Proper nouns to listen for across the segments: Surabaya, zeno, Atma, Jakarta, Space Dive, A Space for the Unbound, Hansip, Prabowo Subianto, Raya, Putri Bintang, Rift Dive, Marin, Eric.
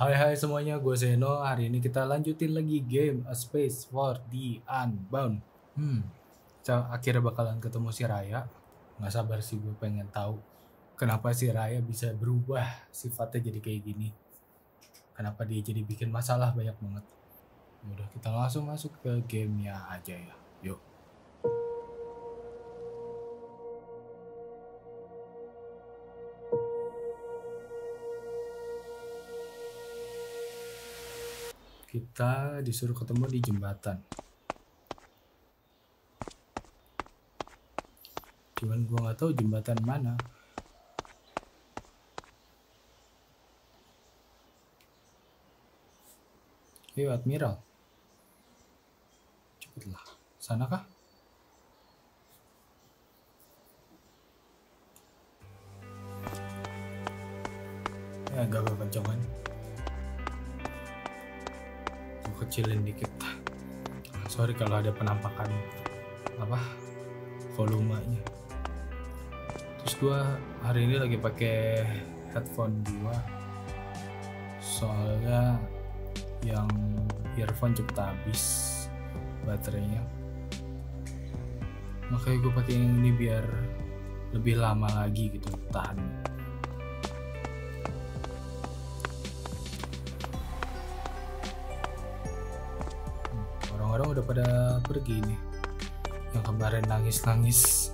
Hai semuanya, gue Zeno. Hari ini kita lanjutin lagi game A Space for the Unbound. Akhirnya bakalan ketemu si Raya. Nggak sabar sih gue pengen tahu kenapa si Raya bisa berubah sifatnya jadi kayak gini. Kenapa dia jadi bikin masalah banyak banget. Udah, kita langsung masuk ke gamenya aja ya. Yuk. Kita disuruh ketemu di jembatan. Cuman gua nggak tahu jembatan mana. Ayo Admiral, cepatlah. Sana kah? Ya agak kekencangan. Kecilin dikit, sorry kalau ada penampakan volumenya. Terus gua hari ini lagi pakai headphone gua, soalnya yang earphone cepet habis baterainya, makanya gua pakai yang ini biar lebih lama lagi gitu tahan. Orang udah pada pergi nih, yang kemarin nangis-nangis.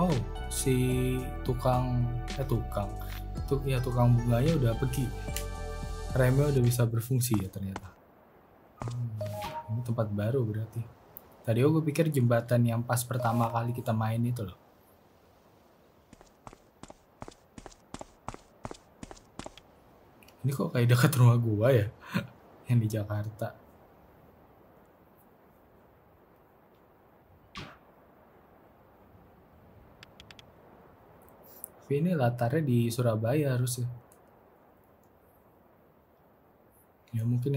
Oh, si tukang bunganya udah pergi. Remnya udah bisa berfungsi ya ternyata. Ini tempat baru berarti. Tadi gue pikir jembatan yang pas pertama kali kita main itu loh. Ini kok kayak dekat rumah gua ya, yang di Jakarta. Tapi ini latarnya di Surabaya harusnya. Ya mungkin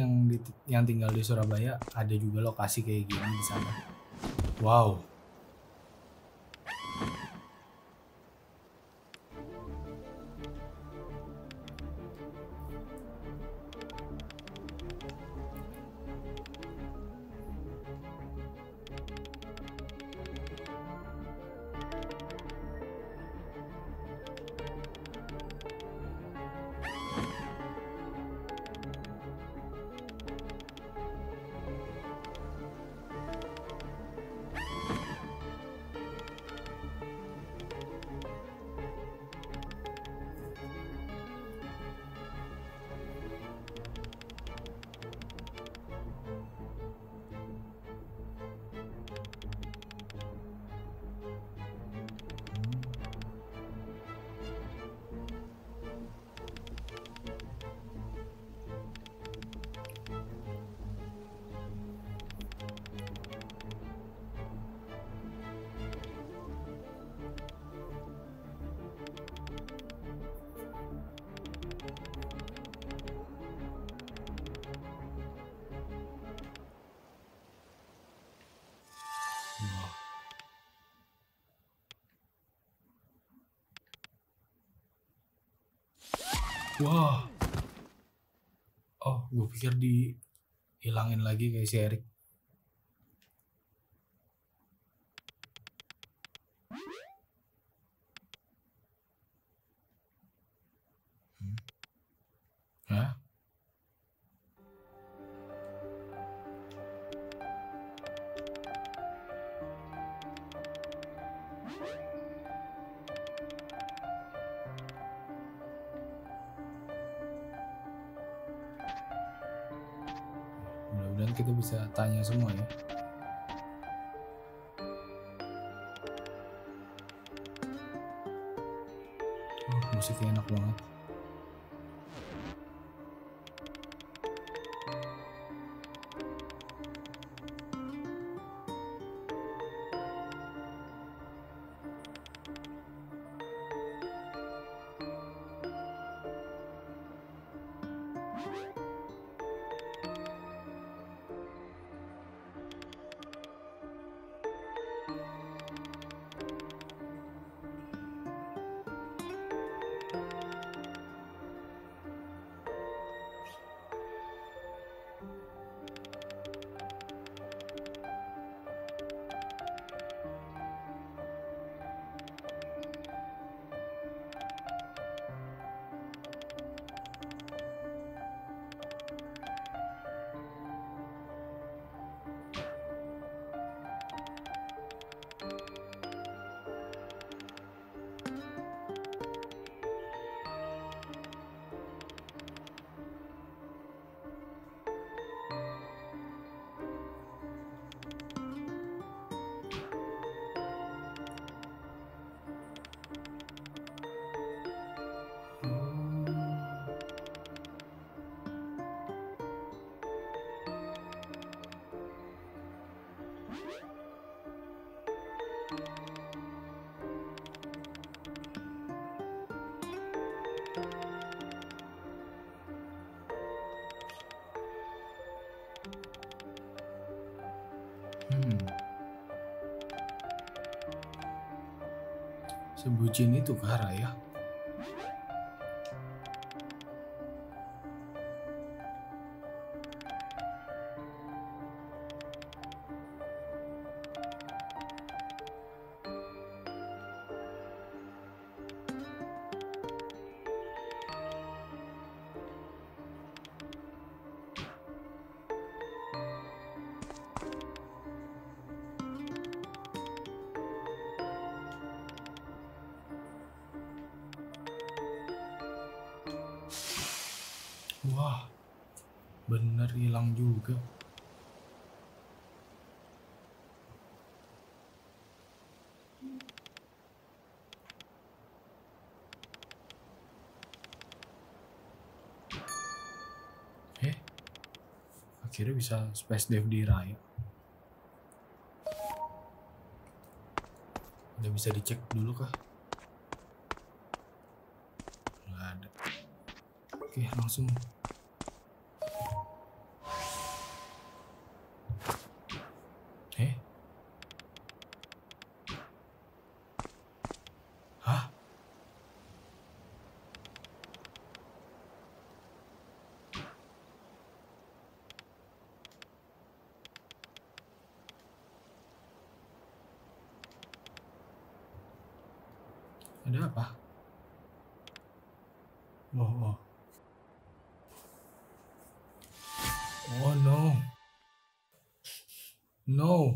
yang tinggal di Surabaya ada juga lokasi kayak gini di sana. Wow. Wah, wow. Oh, gue pikir dihilangin lagi kayak si Eric. Hah? Dan kita bisa tanya semua ya. Musiknya enak banget. Sebujin itu kah Raya? Wah, bener hilang juga. Akhirnya bisa space dive di Raya. Udah bisa dicek dulu kah? Nggak ada. Oke, langsung. Ada apa? Oh, oh. Oh no. No.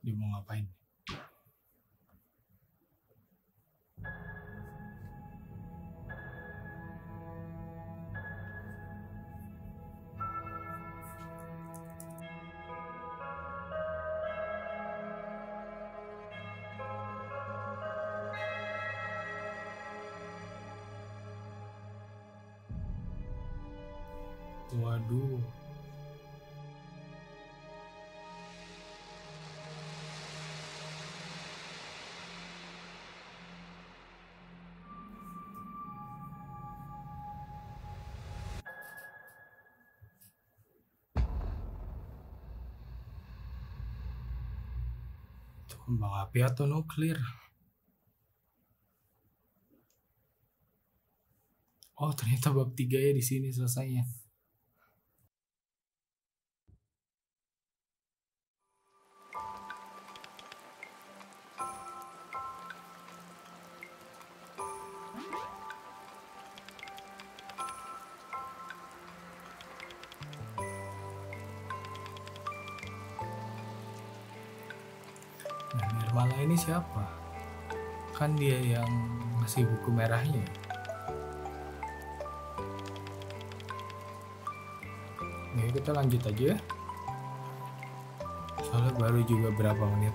Dia mau ngapain? Waduh. Kembang api atau nuklir? Oh, ternyata bab 3 ya di sini selesainya. Malah ini siapa? Kan dia yang ngasih buku merahnya. Nih kita lanjut aja. Soalnya baru juga berapa menit.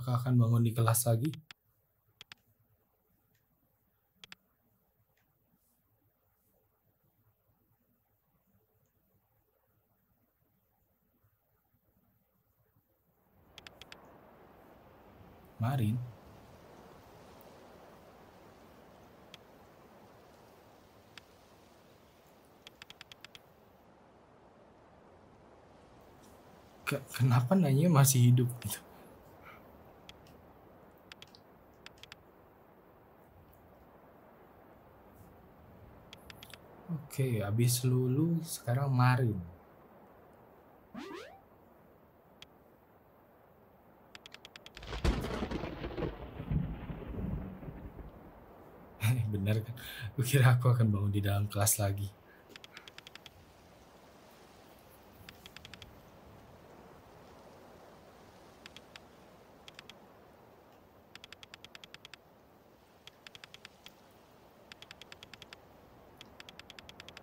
Apakah akan bangun di kelas lagi? Marin. Kenapa nanya masih hidup gitu? Oke, habis Lulu sekarang Marin. Bener kan? Gue kira aku akan bangun di dalam kelas lagi.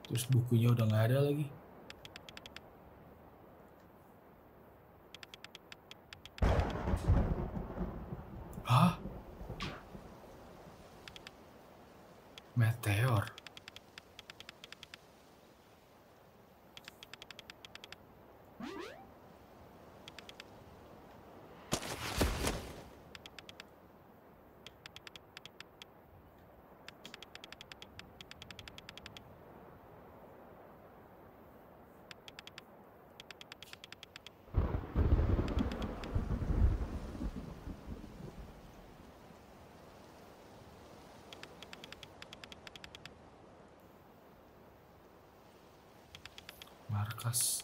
Terus bukunya udah nggak ada lagi. Hah? Meteor. Markas.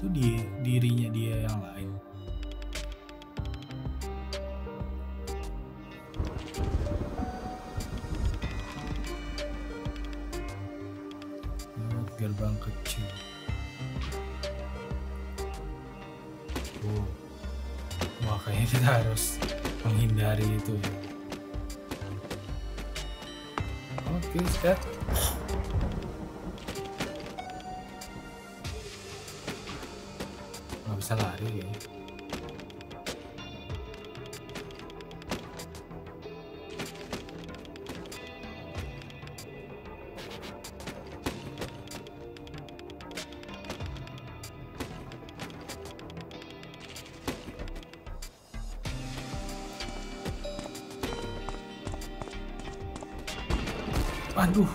Itu dirinya dia yang lain. Lewat gerbang kecil. Oh. Wah, kayaknya kita harus menghindari itu ya. Oke, start. Bisa lari ya. Aduh.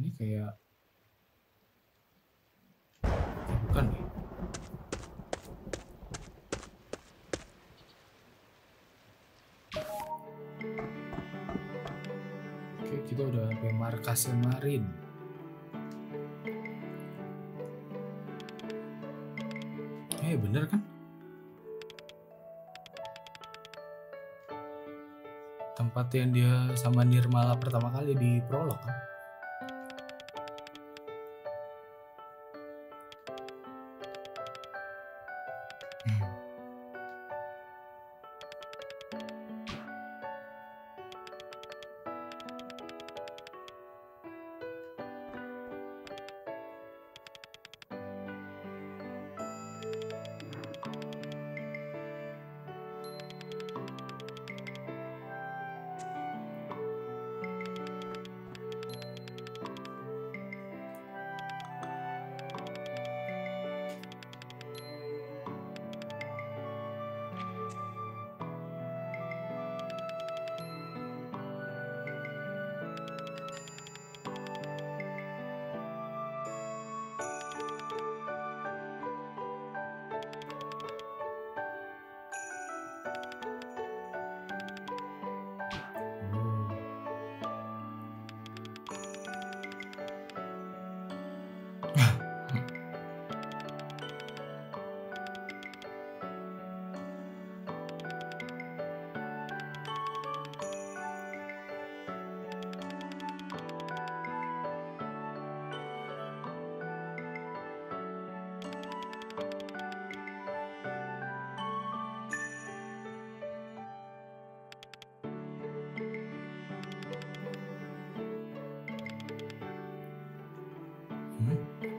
Ini kayak bukan nih. Oke, kita udah sampai markasnya Marin. Bener kan? Tempat yang dia sama Nirmala pertama kali di prolog kan?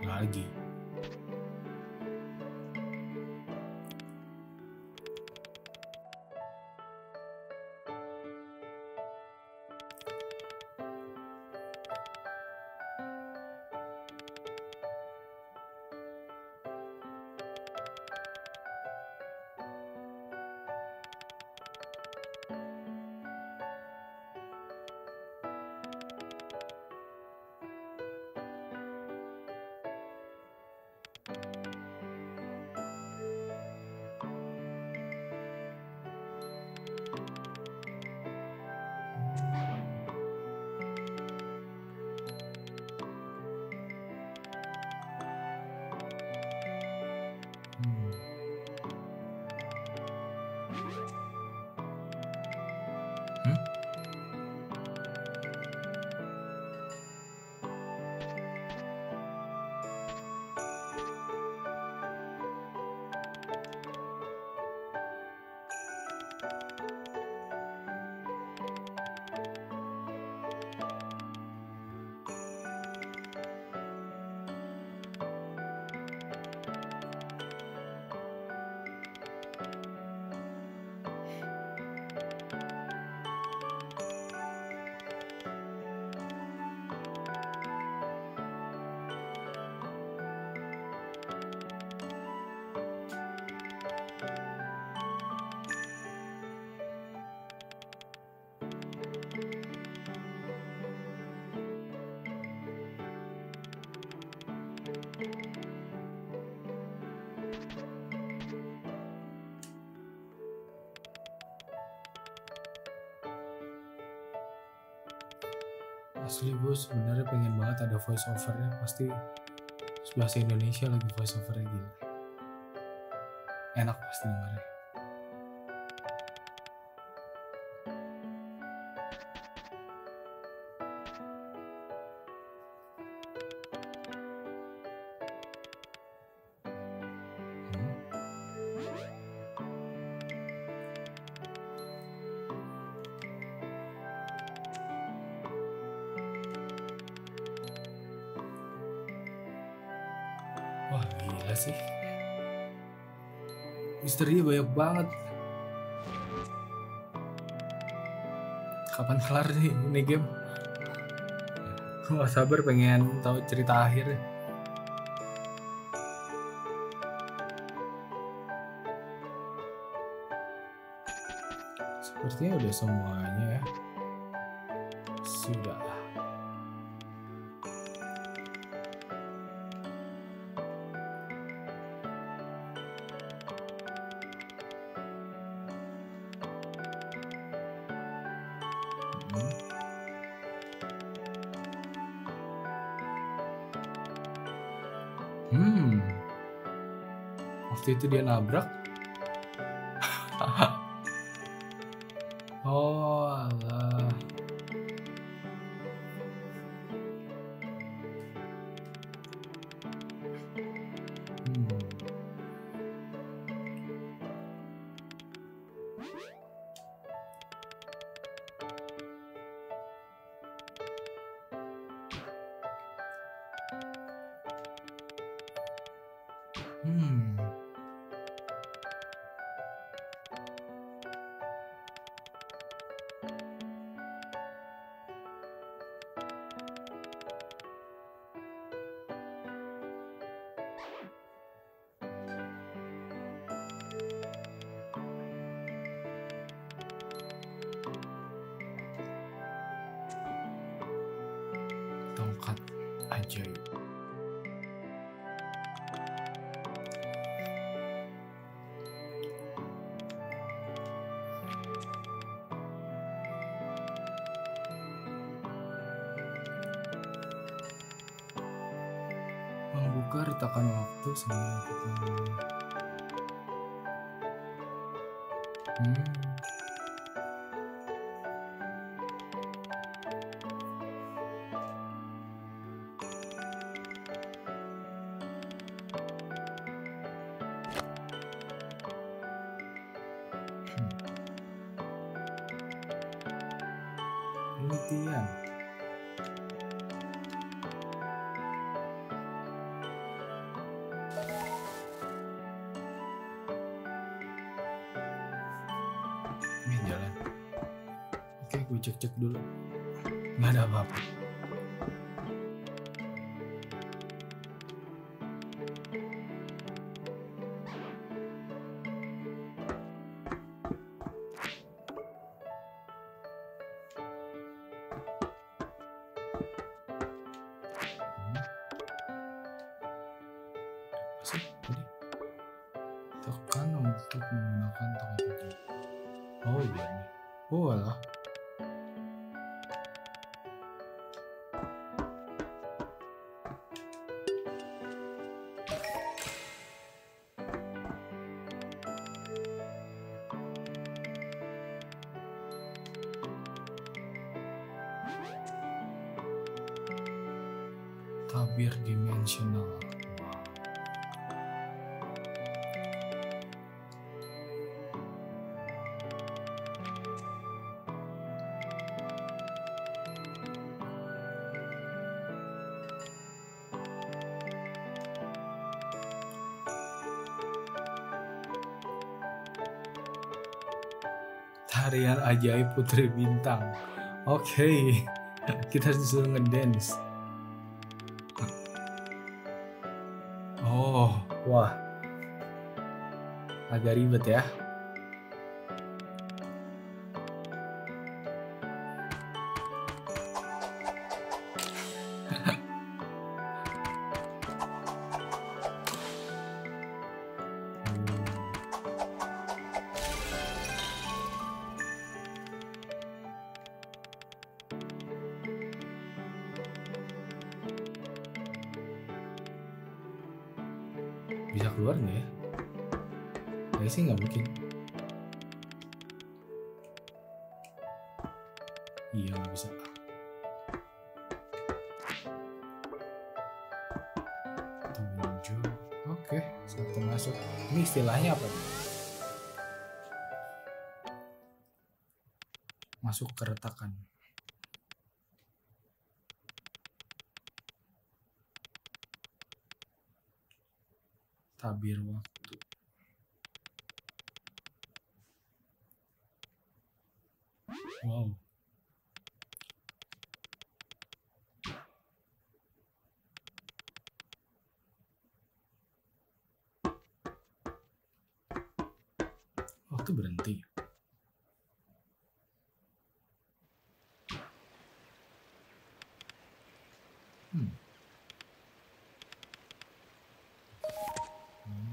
Lagi. Asli gue sebenarnya pengen banget ada voice overnya, pasti bahasa Indonesia lagi voice overnya gila. Enak pasti dengarnya. Misterinya banyak banget. Kapan kelar nih ini game? Gue gak sabar pengen tahu cerita akhirnya. Sepertinya udah semuanya ya. Sudah. Waktu itu dia nabrak. Oh Allah. Membuka retakan waktu sebelum kita. Penelitian. Oke, gue cek-cek dulu. Nggak ada apa-apa. Tabir dimensional. Wow. Tarian ajaib Putri Bintang. Oke, kita disuruh ngedance. Wah, agak ribet ya. Bisa keluar nggak ya? Kayaknya sih nggak mungkin. Iya, nggak bisa. Menuju. Oke, satu masuk. Ini istilahnya apa nih? Masuk ke retakan. Tabir waktu. Wow. Waktu berhenti.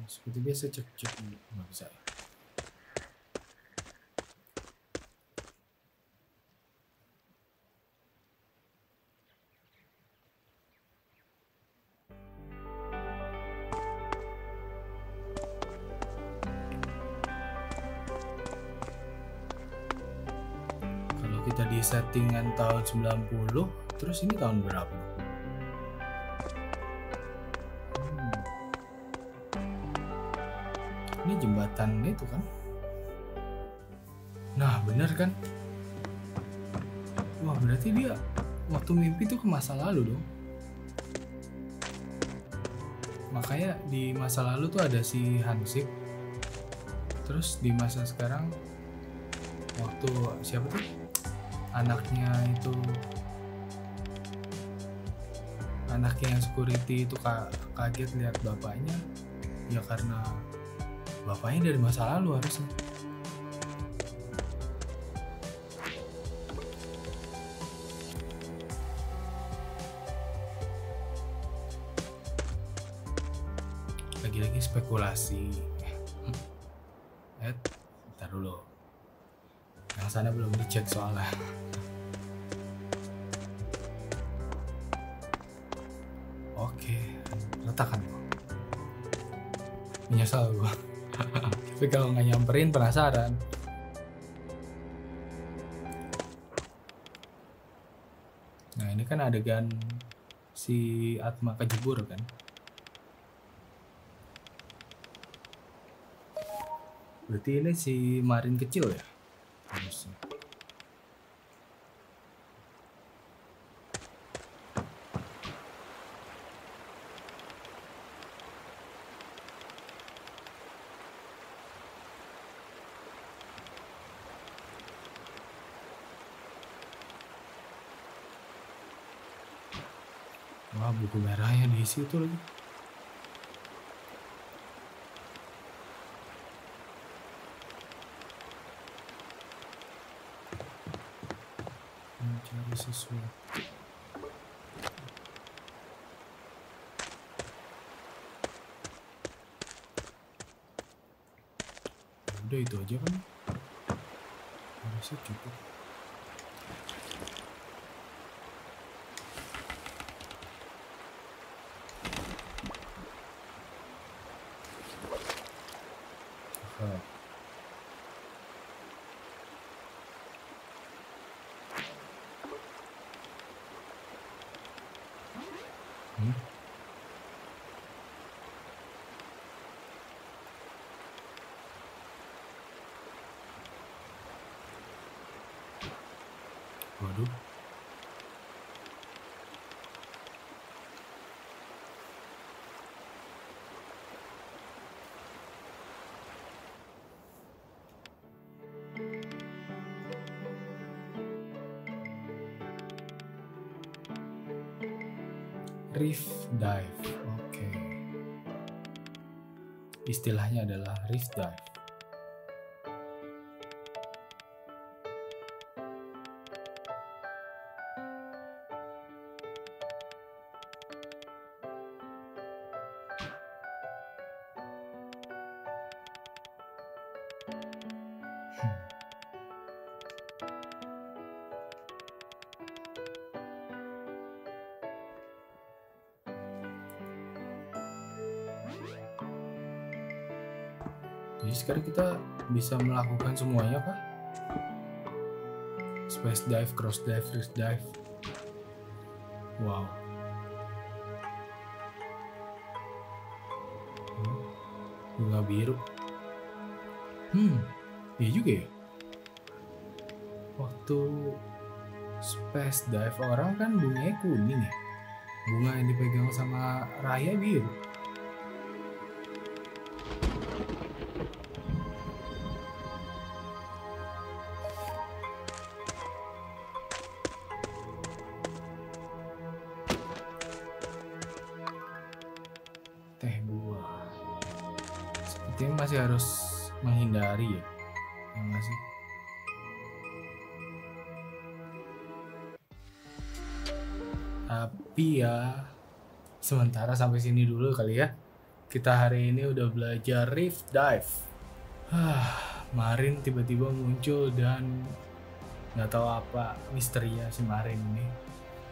Seperti biasa cek-cek dulu, nggak bisa. Kalau kita di settingan tahun 90, terus ini tahun berapa? Ini jembatan itu kan, nah bener kan. Wah, berarti dia waktu mimpi tuh ke masa lalu dong. Makanya di masa lalu tuh ada si Hansip, terus di masa sekarang waktu siapa tuh anaknya itu, anaknya yang security itu kaget lihat bapaknya ya, karena bapaknya dari masa lalu harusnya. Lagi-lagi spekulasi. Bentar dulu. Yang sana belum dicek soalnya. Oke, letakkan gua. Menyesal gua. Tapi kalau nggak nyamperin penasaran. Nah ini kan adegan si Atma kejebur kan. Berarti ini si Marin kecil ya? Harusnya. Wah, buku merahnya di situ lagi. Mencari sesuatu. Udah itu aja kan? Harusnya cukup. Waduh. Rift Dive, oke. Istilahnya adalah Rift Dive. Jadi sekarang kita bisa melakukan semuanya kah? Space dive, cross dive, rift dive. Wow. Bunga biru. Iya juga ya. Waktu space dive orang kan bunganya kuning ya. Bunga yang dipegang sama Raya biru. Masih harus menghindari ya, ya masih. Tapi ya sementara sampai sini dulu kali ya. Kita hari ini udah belajar Rift Dive. Marin tiba-tiba muncul dan nggak tahu apa misterinya si Marin ini.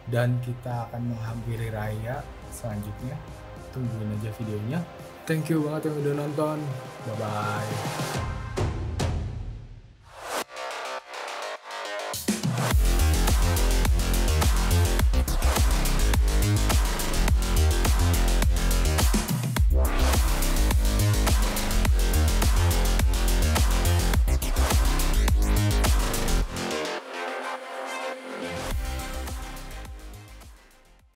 Dan kita akan menghampiri Raya selanjutnya. Tungguin aja videonya. Thank you banget yang udah nonton. Bye-bye.